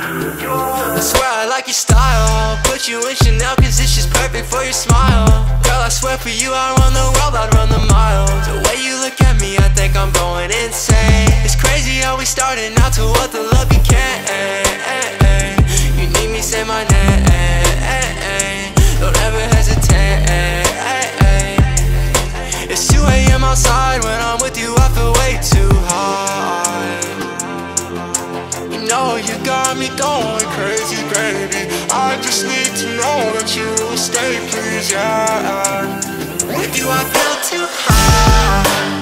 I swear I like your style. Put you in Chanel cause it's just perfect for your smile. Girl, I swear for you I'd run the world, I'd run the mile. The way you look at me, I think I'm going insane. It's crazy how we started out to what the love became. You need me, say my name. Don't ever hesitate. It's 2 a.m. outside. When I'm with you I feel way too high. You know you got me going crazy, baby. I just need to know that you will stay, please, yeah. With you I feel too high.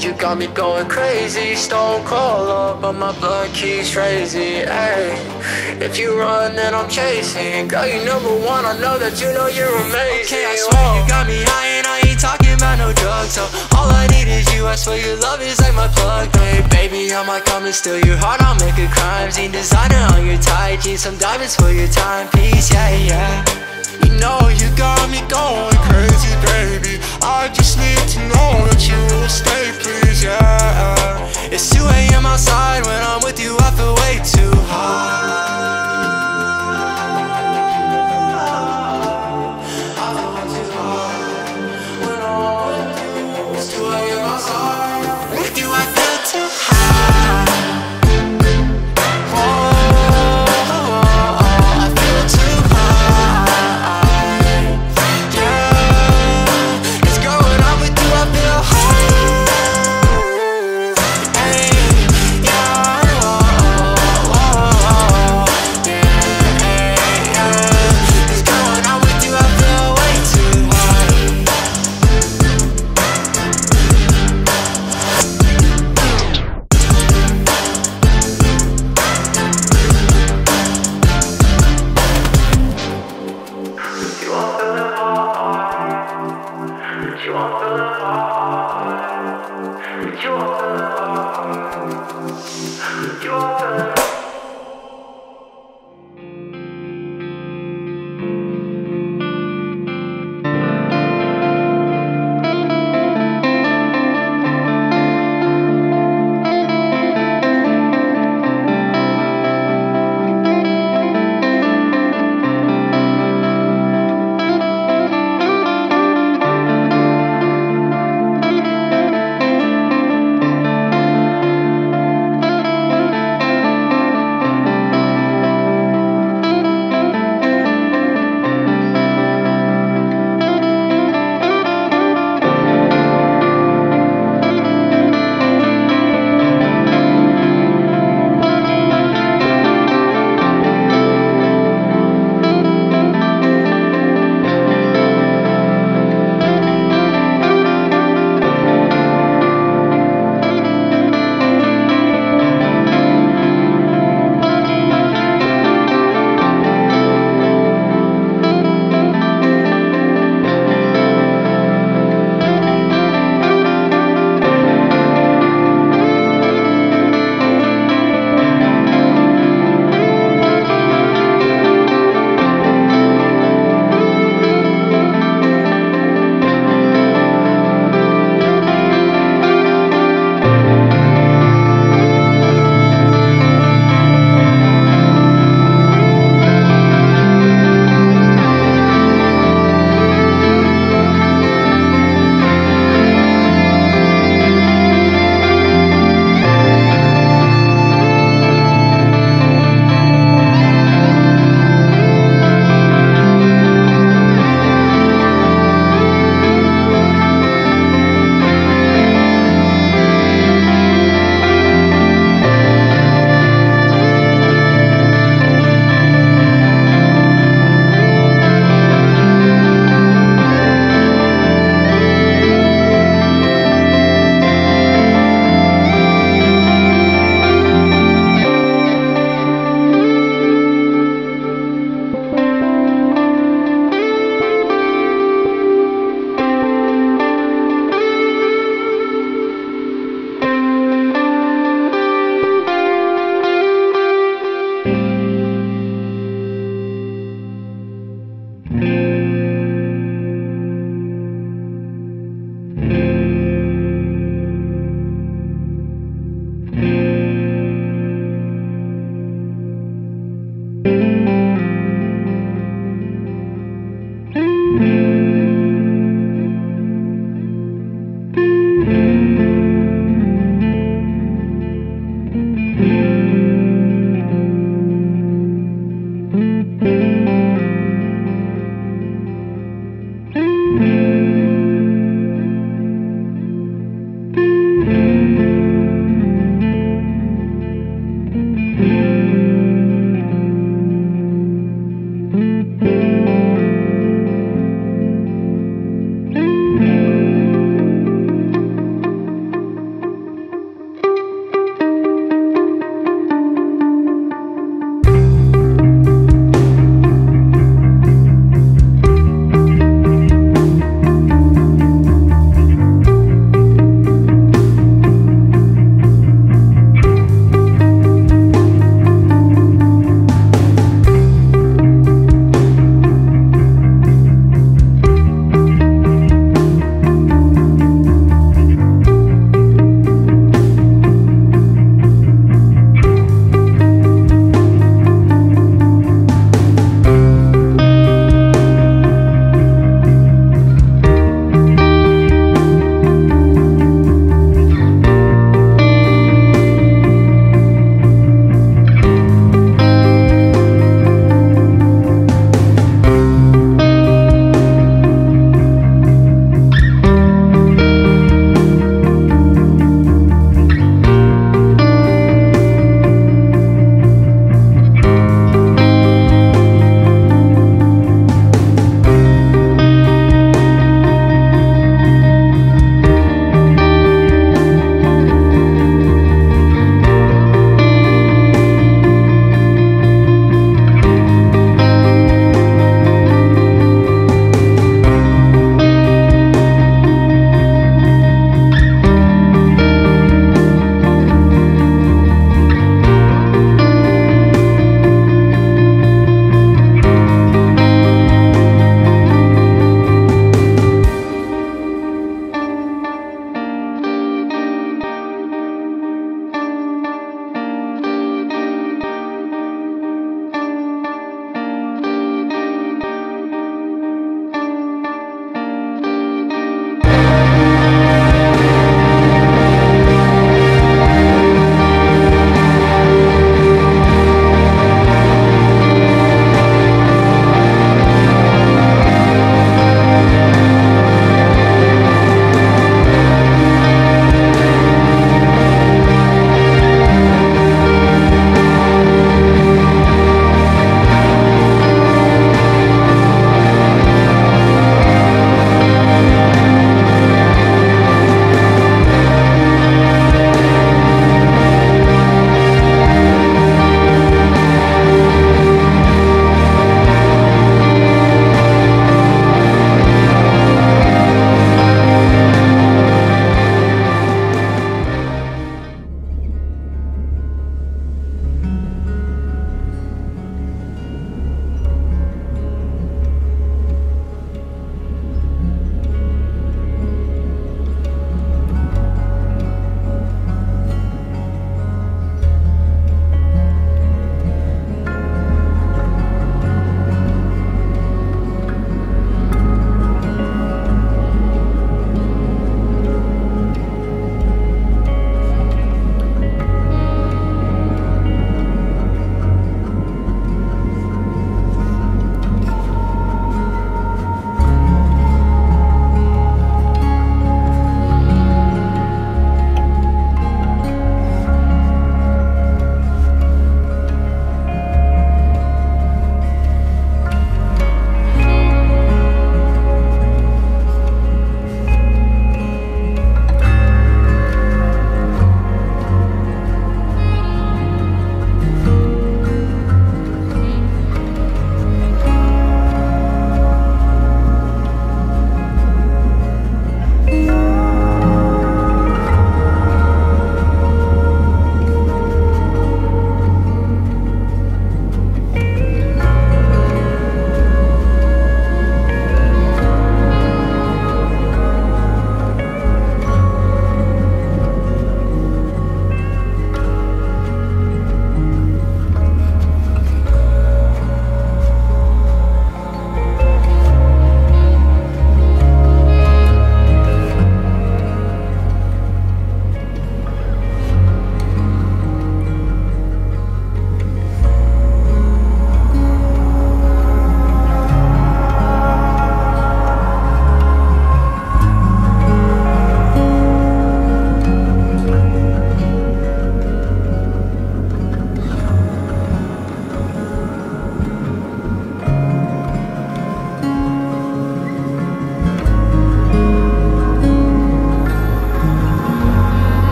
You got me going crazy, stone cold up, but my blood keeps crazy. Ay, if you run, then I'm chasing. Girl, you #1, I know that you know you're amazing. Okay, I swear you got me high and I ain't talking about no drugs. So all I need is you, I swear your love is like my plug. Hey, baby, I might come and steal your heart, I'll make a crime scene. Designer on your tight jeans, some diamonds for your timepiece, yeah, yeah. You know you got me going crazy, baby. I just need to know that you will stay, please, yeah. It's 2 a.m. outside. When I'm with you, I feel way too high. I feel way too high. When I'm with you, it's 2 a.m. outside. With you, I feel too high.